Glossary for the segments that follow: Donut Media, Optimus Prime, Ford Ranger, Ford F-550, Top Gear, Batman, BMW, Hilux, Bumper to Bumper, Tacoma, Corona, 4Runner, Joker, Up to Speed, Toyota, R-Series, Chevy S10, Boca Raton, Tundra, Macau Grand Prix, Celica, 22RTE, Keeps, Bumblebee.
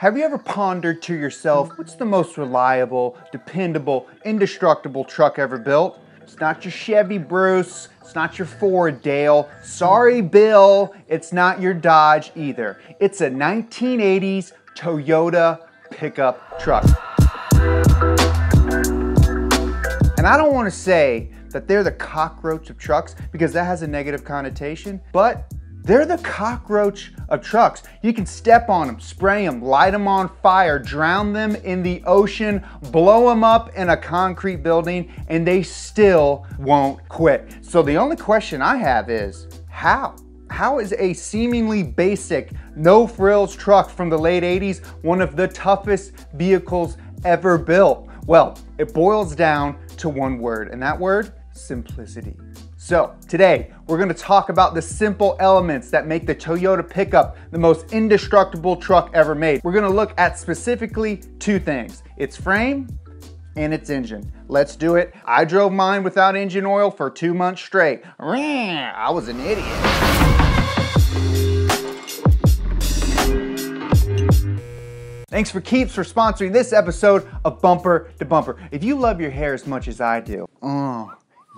Have you ever pondered to yourself, what's the most reliable, dependable, indestructible truck ever built? It's not your Chevy Bruce, it's not your Ford Dale, sorry Bill, it's not your Dodge either. It's a 1980s Toyota pickup truck. And I don't want to say that they're the cockroach of trucks because that has a negative connotation, but they're the cockroach of trucks. You can step on them, spray them, light them on fire, drown them in the ocean, blow them up in a concrete building, and they still won't quit. So the only question I have is, how? How is a seemingly basic, no-frills truck from the late 80s one of the toughest vehicles ever built? Well, it boils down to one word, and that word, simplicity. So today, we're gonna talk about the simple elements that make the Toyota pickup the most indestructible truck ever made. We're gonna look at specifically two things, its frame and its engine. Let's do it. I drove mine without engine oil for 2 months straight. I was an idiot. Thanks for Keeps for sponsoring this episode of Bumper to Bumper. If you love your hair as much as I do,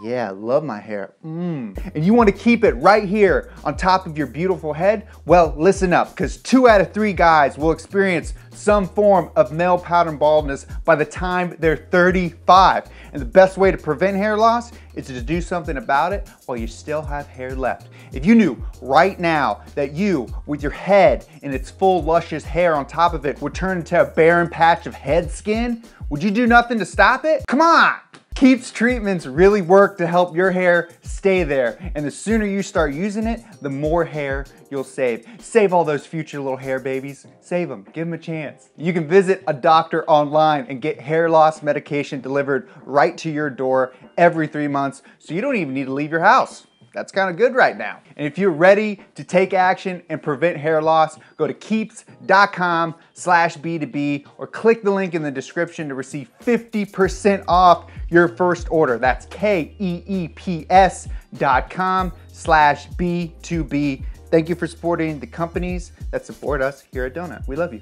yeah, love my hair, and you want to keep it right here on top of your beautiful head, well, listen up, because 2 out of 3 guys will experience some form of male pattern baldness by the time they're 35. And the best way to prevent hair loss is to do something about it while you still have hair left. If you knew right now that you, with your head and its full luscious hair on top of it, would turn into a barren patch of head skin, would you do nothing to stop it? Come on! Keeps treatments really work to help your hair stay there. And the sooner you start using it, the more hair you'll save. Save all those future little hair babies. Save them, give them a chance. You can visit a doctor online and get hair loss medication delivered right to your door every 3 months, so you don't even need to leave your house. That's kind of good right now. And if you're ready to take action and prevent hair loss, go to keeps.com/B2B or click the link in the description to receive 50% off your first order. That's KEEPS.com/B2B. Thank you for supporting the companies that support us here at Donut. We love you.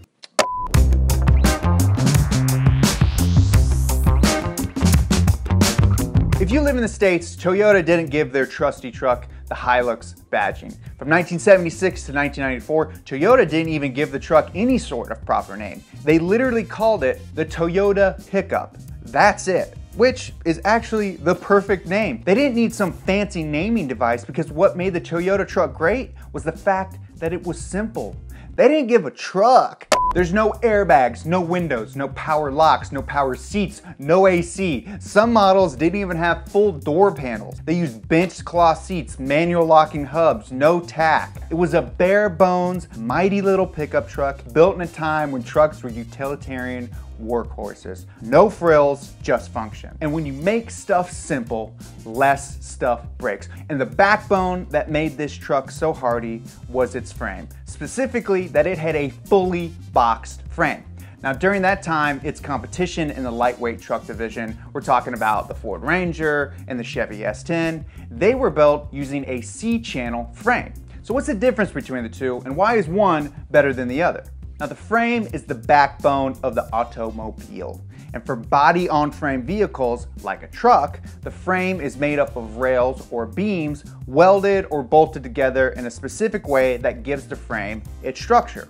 If you live in the States, Toyota didn't give their trusty truck the Hilux badging. From 1976 to 1994, Toyota didn't even give the truck any sort of proper name. They literally called it the Toyota pickup. That's it, which is actually the perfect name. They didn't need some fancy naming device because what made the Toyota truck great was the fact that it was simple. They didn't give a truck. There's no airbags, no windows, no power locks, no power seats, no AC. Some models didn't even have full door panels. They used bench cloth seats, manual locking hubs, no tack. It was a bare bones, mighty little pickup truck built in a time when trucks were utilitarian workhorses. No frills, just function. And when you make stuff simple, less stuff breaks. And the backbone that made this truck so hardy was its frame. Specifically, that it had a fully boxed frame. Now, during that time, its competition in the lightweight truck division, we're talking about the Ford Ranger and the Chevy S10, they were built using a C-channel frame. So what's the difference between the two, and why is one better than the other? Now, the frame is the backbone of the automobile. And for body-on-frame vehicles, like a truck, the frame is made up of rails or beams welded or bolted together in a specific way that gives the frame its structure.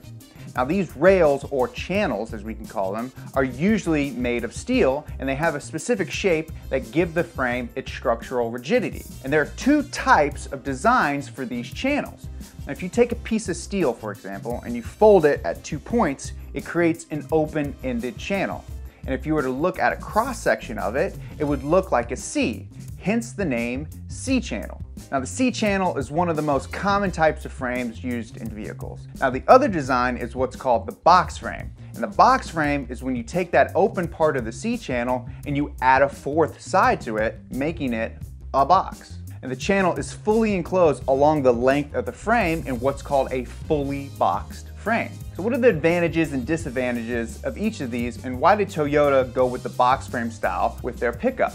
Now, these rails, or channels as we can call them, are usually made of steel, and they have a specific shape that give the frame its structural rigidity. And there are two types of designs for these channels. Now, if you take a piece of steel, for example, and you fold it at 2 points, it creates an open-ended channel. And if you were to look at a cross-section of it, it would look like a C, hence the name C-channel. Now, the C-channel is one of the most common types of frames used in vehicles. Now, the other design is what's called the box frame. And the box frame is when you take that open part of the C-channel and you add a fourth side to it, making it a box. And the channel is fully enclosed along the length of the frame in what's called a fully boxed frame. So what are the advantages and disadvantages of each of these, and why did Toyota go with the box frame style with their pickup?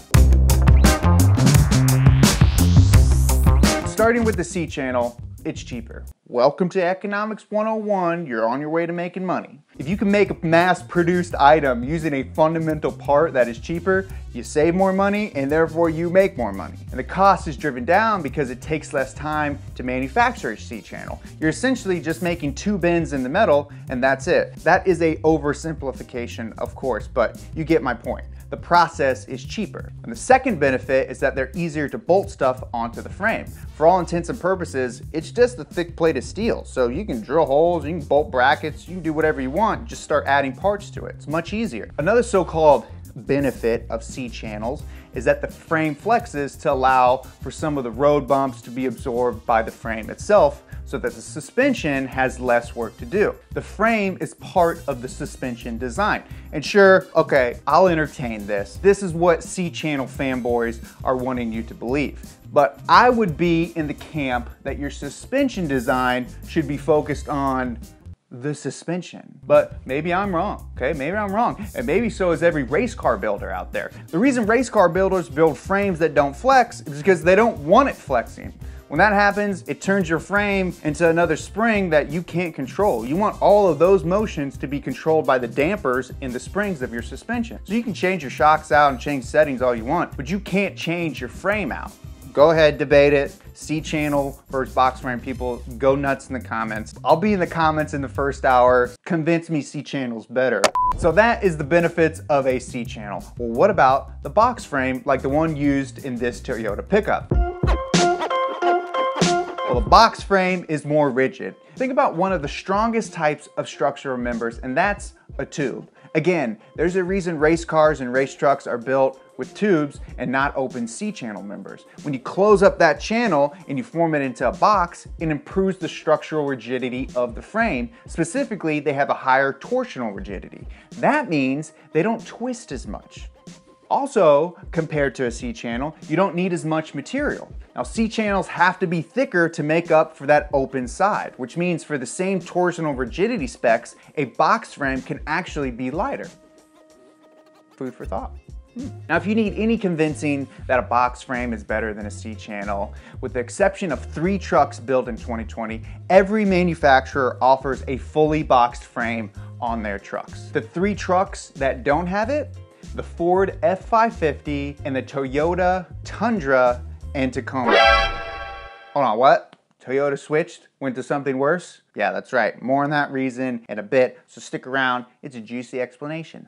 Starting with the C-channel, it's cheaper. Welcome to Economics 101. You're on your way to making money. If you can make a mass-produced item using a fundamental part that is cheaper, you save more money and therefore you make more money. And the cost is driven down because it takes less time to manufacture a C-channel. You're essentially just making two bends in the metal and that's it. That is a oversimplification, of course, but you get my point. The process is cheaper. And the second benefit is that they're easier to bolt stuff onto the frame. For all intents and purposes, it's just a thick plate of steel. So you can drill holes, you can bolt brackets, you can do whatever you want, just start adding parts to it. It's much easier. Another so-called benefit of C-channels is that the frame flexes to allow for some of the road bumps to be absorbed by the frame itself, so that the suspension has less work to do. The frame is part of the suspension design. And sure, okay, I'll entertain this. This is what C-channel fanboys are wanting you to believe. But I would be in the camp that your suspension design should be focused on the suspension. But maybe I'm wrong, okay? Maybe I'm wrong. And maybe so is every race car builder out there. The reason race car builders build frames that don't flex is because they don't want it flexing. When that happens, it turns your frame into another spring that you can't control. You want all of those motions to be controlled by the dampers in the springs of your suspension. So you can change your shocks out and change settings all you want, but you can't change your frame out. Go ahead, debate it. C-channel versus box frame people, go nuts in the comments. I'll be in the comments in the first hour. Convince me C-channel's better. So that is the benefits of a C-channel. Well, what about the box frame like the one used in this Toyota pickup? Well, the box frame is more rigid. Think about one of the strongest types of structural members, and that's a tube. Again, there's a reason race cars and race trucks are built with tubes and not open C-channel members. When you close up that channel and you form it into a box, it improves the structural rigidity of the frame. Specifically, they have a higher torsional rigidity. That means they don't twist as much. Also, compared to a C-channel, you don't need as much material. Now, C-channels have to be thicker to make up for that open side, which means for the same torsional rigidity specs, a box frame can actually be lighter. Food for thought. Now, if you need any convincing that a box frame is better than a C-channel, with the exception of 3 trucks built in 2020, every manufacturer offers a fully boxed frame on their trucks. The 3 trucks that don't have it, the Ford F-550 and the Toyota Tundra and Tacoma. Hold on, what? Toyota switched, went to something worse? Yeah, that's right. More on that reason in a bit, so stick around. It's a juicy explanation.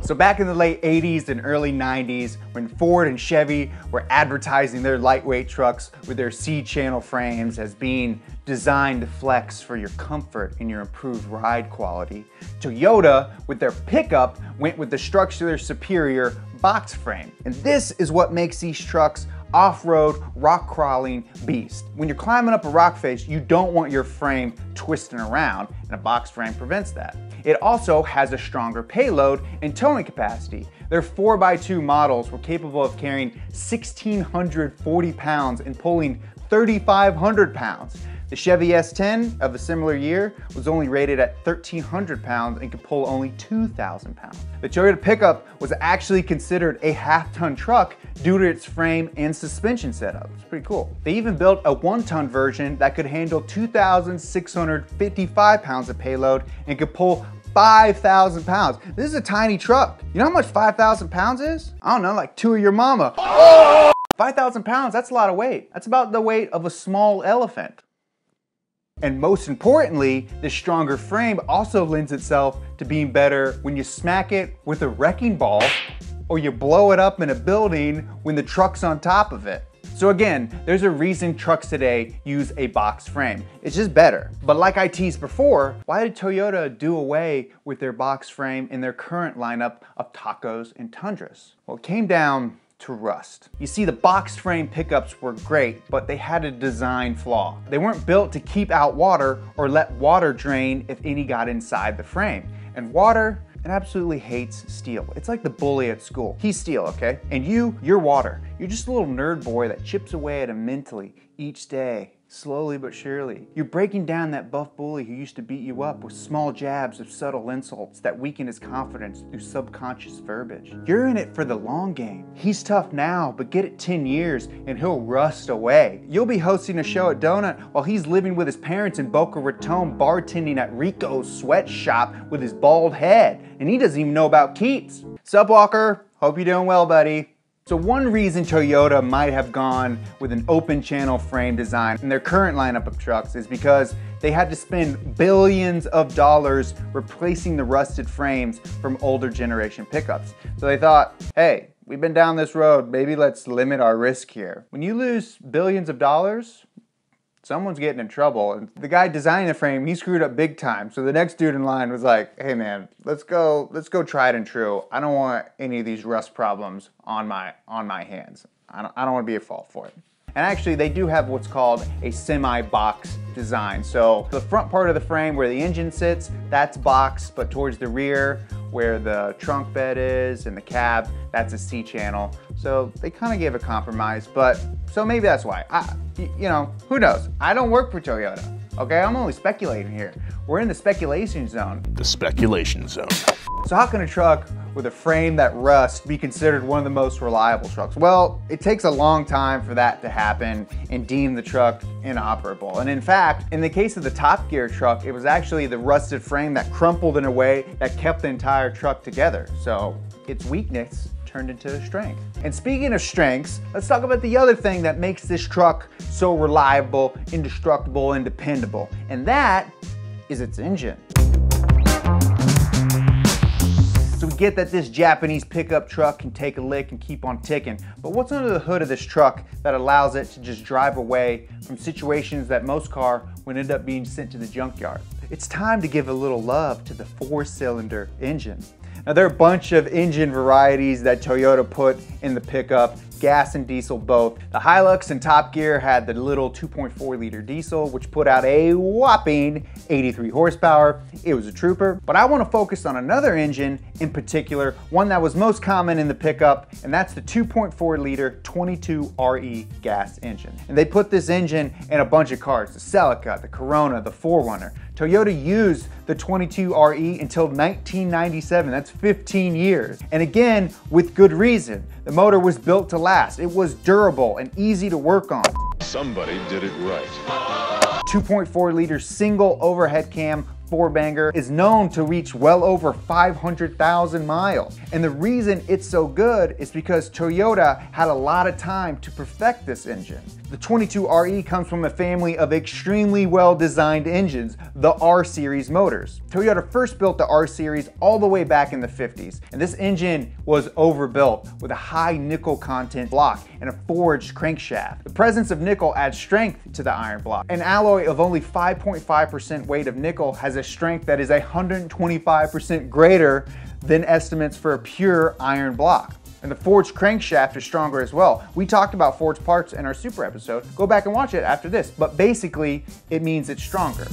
So back in the late 80s and early 90s, when Ford and Chevy were advertising their lightweight trucks with their C-channel frames as being designed to flex for your comfort and your improved ride quality, Toyota, with their pickup, went with the structurally superior box frame. And this is what makes these trucks off-road, rock-crawling beast. When you're climbing up a rock face, you don't want your frame twisting around, and a box frame prevents that. It also has a stronger payload and towing capacity. Their 4x2 models were capable of carrying 1,640 pounds and pulling 3,500 pounds. The Chevy S10 of a similar year was only rated at 1,300 pounds and could pull only 2,000 pounds. The Toyota pickup was actually considered a half-ton truck due to its frame and suspension setup. It's pretty cool. They even built a 1-ton version that could handle 2,655 pounds of payload and could pull 5,000 pounds. This is a tiny truck. You know how much 5,000 pounds is? I don't know, like 2 of your mama. Oh! 5,000 pounds, that's a lot of weight. That's about the weight of a small elephant. And most importantly, the stronger frame also lends itself to being better when you smack it with a wrecking ball or you blow it up in a building when the truck's on top of it. So again, there's a reason trucks today use a box frame. It's just better. But like I teased before, why did Toyota do away with their box frame in their current lineup of Tacos and Tundras? Well, it came down to rust. You see, the box frame pickups were great, but they had a design flaw. They weren't built to keep out water or let water drain if any got inside the frame. And water, it absolutely hates steel. It's like the bully at school. He's steel, okay? And you're water. You're just a little nerd boy that chips away at him mentally each day, slowly but surely. You're breaking down that buff bully who used to beat you up with small jabs of subtle insults that weaken his confidence through subconscious verbiage. You're in it for the long game. He's tough now, but get it 10 years and he'll rust away. You'll be hosting a show at Donut while he's living with his parents in Boca Raton, bartending at Rico's sweatshop with his bald head, and he doesn't even know about Keeps. Sup, Walker? Hope you're doing well, buddy. So one reason Toyota might have gone with an open channel frame design in their current lineup of trucks is because they had to spend billions of dollars replacing the rusted frames from older generation pickups. So they thought, hey, we've been down this road, maybe let's limit our risk here. When you lose billions of dollars, someone's getting in trouble. And the guy designing the frame, he screwed up big time. So the next dude in line was like, hey man, let's go tried and true. I don't want any of these rust problems on my hands. I don't want to be at fault for it. And actually they do have what's called a semi-box design. So the front part of the frame where the engine sits, that's box, but towards the rear where the trunk bed is and the cab, that's a C channel. So they kind of gave a compromise, but so maybe that's why. You know, who knows? I don't work for Toyota, okay? I'm only speculating here. We're in the speculation zone. The speculation zone. So how can a truck with a frame that rusts be considered one of the most reliable trucks? Well, it takes a long time for that to happen and deem the truck inoperable. And in fact, in the case of the Top Gear truck, it was actually the rusted frame that crumpled in a way that kept the entire truck together. So its weakness turned into a strength. And speaking of strengths, let's talk about the other thing that makes this truck so reliable, indestructible, and dependable. And that is its engine. So we get that this Japanese pickup truck can take a lick and keep on ticking, but what's under the hood of this truck that allows it to just drive away from situations that most car would end up being sent to the junkyard? It's time to give a little love to the four-cylinder engine. Now there are a bunch of engine varieties that Toyota put in the pickup, gas and diesel both. The Hilux and Top Gear had the little 2.4 liter diesel, which put out a whopping 83 horsepower. It was a trooper. But I want to focus on another engine in particular, one that was most common in the pickup, and that's the 2.4 liter 22RTE gas engine. And they put this engine in a bunch of cars, the Celica, the Corona, the 4Runner. Toyota used the 22RTE until 1997, that's 15 years. And again, with good reason. The motor was built to last. It was durable and easy to work on. Somebody did it right. 2.4 liter single overhead cam four-banger is known to reach well over 500,000 miles. And the reason it's so good is because Toyota had a lot of time to perfect this engine. The 22RTE comes from a family of extremely well-designed engines, the R-Series motors. Toyota first built the R-Series all the way back in the 50s, and this engine was overbuilt with a high nickel content block and a forged crankshaft. The presence of nickel adds strength to the iron block. An alloy of only 5.5% weight of nickel has a strength that is 125% greater than estimates for a pure iron block. And the forged crankshaft is stronger as well. We talked about forged parts in our super episode. Go back and watch it after this, but basically it means it's stronger.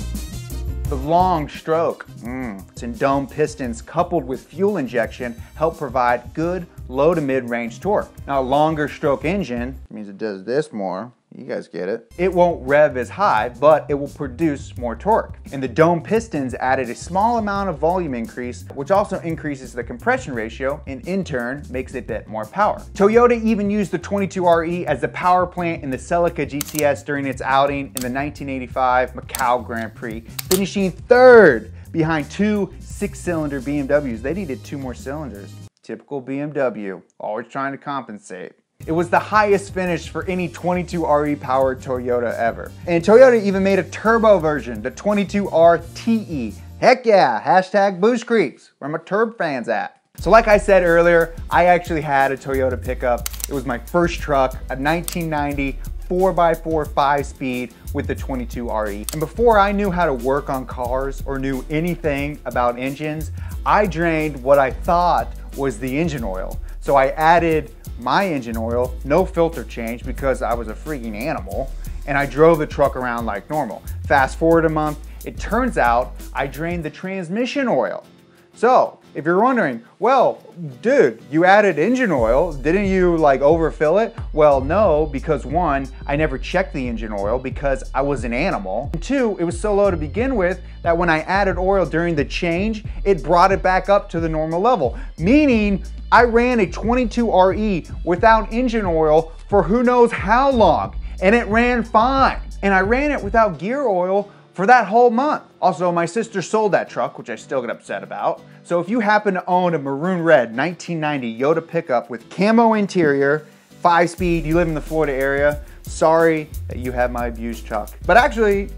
The long stroke and dome pistons coupled with fuel injection help provide good low to mid-range torque. Now a longer stroke engine means it does this more. You guys get it. It won't rev as high, but it will produce more torque. And the dome pistons added a small amount of volume increase, which also increases the compression ratio and in turn makes it bit more power. Toyota even used the 22RTE as the power plant in the Celica GTS during its outing in the 1985 Macau Grand Prix, finishing third behind two six-cylinder BMWs. They needed two more cylinders. Typical BMW, always trying to compensate. It was the highest finish for any 22RTE powered Toyota ever. And Toyota even made a turbo version, the 22RTE. Heck yeah, hashtag Boost Creeps, where my turb fans at. So like I said earlier, I actually had a Toyota pickup. It was my first truck, a 1990 4x4 5-speed with the 22RTE. And before I knew how to work on cars or knew anything about engines, I drained what I thought was the engine oil. So I added my engine oil, no filter change because I was a freaking animal, and I drove the truck around like normal. Fast forward a month, it turns out I drained the transmission oil. So If you're wondering, well, dude, you added engine oil, didn't you like overfill it? Well, no, because one, I never checked the engine oil because I was an animal. And two, it was so low to begin with that when I added oil during the change, it brought it back up to the normal level. Meaning I ran a 22RTE without engine oil for who knows how long, and it ran fine. And I ran it without gear oil for that whole month. Also, my sister sold that truck, which I still get upset about. So if you happen to own a maroon red 1990 Toyota pickup with camo interior, 5-speed, you live in the Florida area, sorry that you have my abused truck. But actually,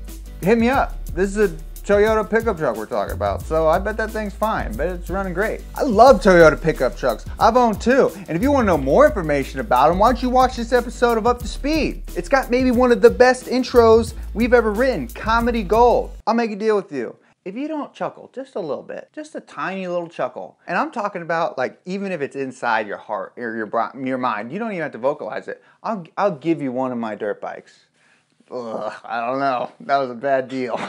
hit me up. This is a Toyota pickup truck we're talking about, so I bet that thing's fine, but it's running great. I love Toyota pickup trucks. I've owned two, and if you want to know more information about them, why don't you watch this episode of Up to Speed? It's got maybe one of the best intros we've ever written, comedy gold. I'll make a deal with you. If you don't chuckle just a little bit, just a tiny little chuckle, and I'm talking about like even if it's inside your heart or your mind, you don't even have to vocalize it. I'll give you one of my dirt bikes. Ugh, I don't know. That was a bad deal.